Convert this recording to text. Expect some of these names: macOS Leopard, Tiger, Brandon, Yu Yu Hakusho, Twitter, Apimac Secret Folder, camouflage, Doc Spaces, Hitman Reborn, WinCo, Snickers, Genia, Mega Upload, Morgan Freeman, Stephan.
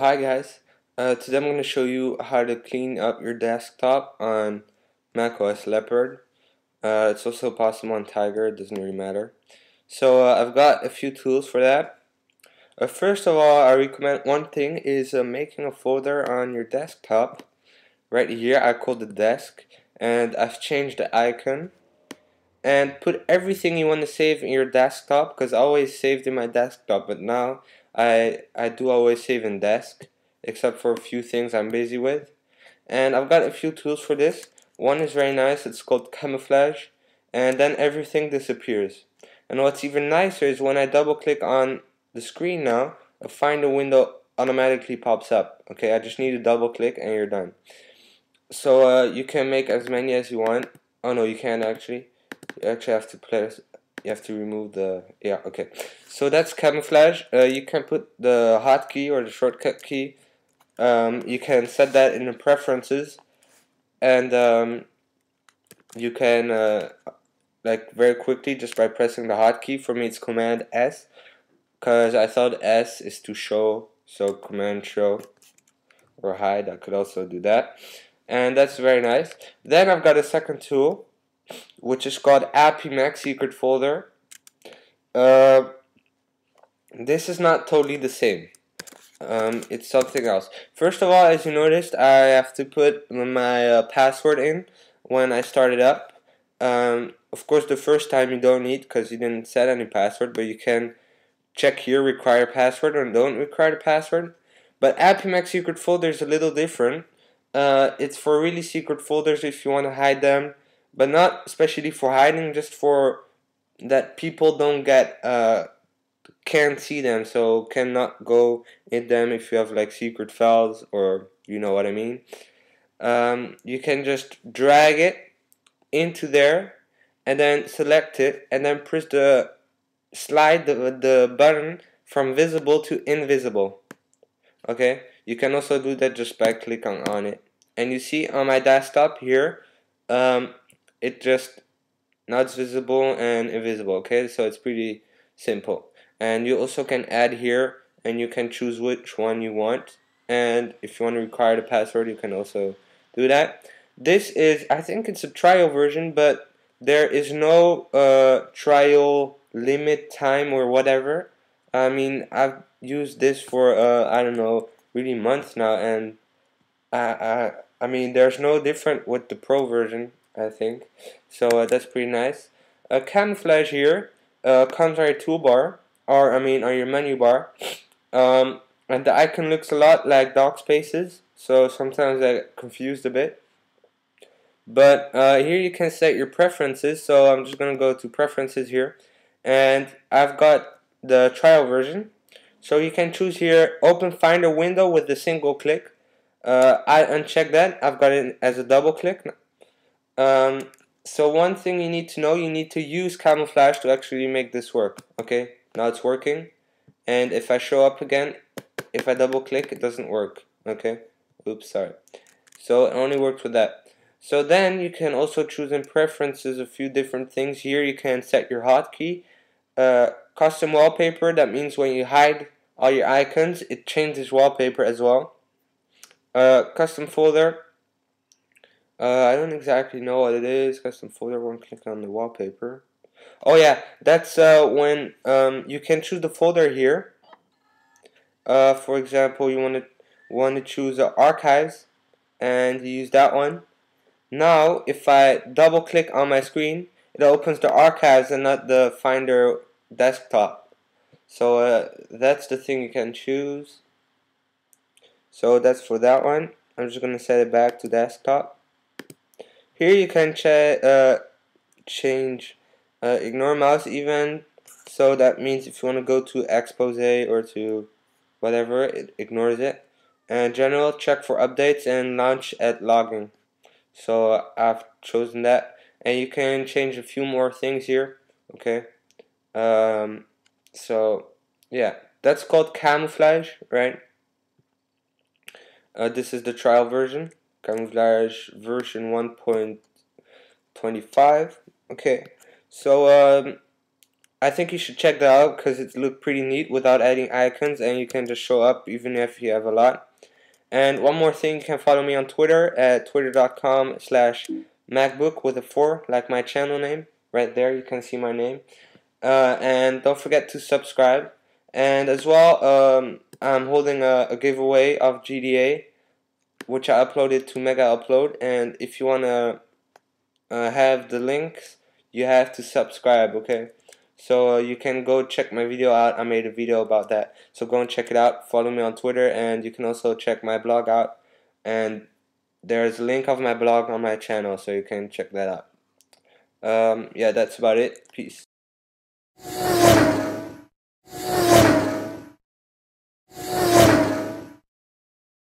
Hi guys, today I'm going to show you how to clean up your desktop on macOS Leopard. It's also possible on Tiger, it doesn't really matter. So I've got a few tools for that. First of all, I recommend one thing is making a folder on your desktop. Right here I call the desk, and I've changed the icon. And put everything you want to save in your desktop, because I always saved in my desktop, but now I do always save in desk, except for a few things I'm busy with. And I've got a few tools for this. One is very nice, it's called Camouflage, and then everything disappears. And what's even nicer is when I double click on the screen now, a Finder window automatically pops up. Okay, I just need to double click and you're done. So you can make as many as you want. Oh no, you can't actually. You have to remove the, okay. So that's Camouflage. You can put the hotkey or the shortcut key. You can set that in the preferences, and you can like very quickly just by pressing the hotkey. For me, it's Command S, because I thought S is to show, so Command Show or Hide. I could also do that, and that's very nice. Then I've got a second tool, which is called Apimac Secret Folder. This is not totally the same. It's something else. First of all, as you noticed, I have to put my password in when I start it up. Of course, the first time you don't need, because you didn't set any password, but you can check here, require password or don't require the password. But Apimac Secret Folder is a little different. It's for really secret folders if you want to hide them. But not especially for hiding, just for that people don't get, can't see them, so cannot go in them if you have like secret files, or you know what I mean. You can just drag it into there and then select it and then press the slide the button from visible to invisible. Okay, you can also do that just by clicking on it. And you see on my desktop here, it just, now it's visible and invisible, okay? So it's pretty simple. And you also can add here, and you can choose which one you want. And if you want to require the password, you can also do that. This is, I think it's a trial version, but there is no trial limit time or whatever. I mean, I've used this for, I don't know, really months now. And I mean, there's no different with the pro version, I think. So that's pretty nice. Camouflage here comes on your toolbar, or I mean on your menu bar, and the icon looks a lot like Doc Spaces, so sometimes I get confused a bit. But here you can set your preferences, so I'm just gonna go to preferences here, and I've got the trial version, so you can choose here open Finder window with a single click. I uncheck that, I've got it as a double click. So one thing you need to know, you need to use Camouflage to actually make this work. Okay, now it's working, and if I show up again, if I double click, it doesn't work. Okay, oops, sorry. So it only works with that. So then you can also choose in preferences a few different things. Here you can set your hotkey, custom wallpaper, that means when you hide all your icons, it changes wallpaper as well. Custom folder, I don't exactly know what it is. Custom folder, one click on the wallpaper. Oh yeah, that's when you can choose the folder here. For example, you want to choose archives, and you use that one. Now, if I double click on my screen, it opens the archives and not the Finder desktop. So that's the thing you can choose. So that's for that one. I'm just gonna set it back to desktop. Here you can change ignore mouse even, so that means if you want to go to expose or to whatever, it ignores it. And general, check for updates and launch at logging. So I've chosen that, and you can change a few more things here. Okay, so yeah, that's called Camouflage, right? This is the trial version. Camouflage version 1.25. Okay, so I think you should check that out because it looked pretty neat without adding icons, and you can just show up even if you have a lot. And one more thing, you can follow me on Twitter at twitter.com/macbook with a 4, like my channel name. Right there you can see my name. And don't forget to subscribe. And as well, I'm holding a giveaway of GDA, which I uploaded to Mega Upload. And if you want to have the links, you have to subscribe, okay? So you can go check my video out. I made a video about that. So go and check it out. Follow me on Twitter, and you can also check my blog out. And there's a link of my blog on my channel, so you can check that out. Yeah, that's about it. Peace.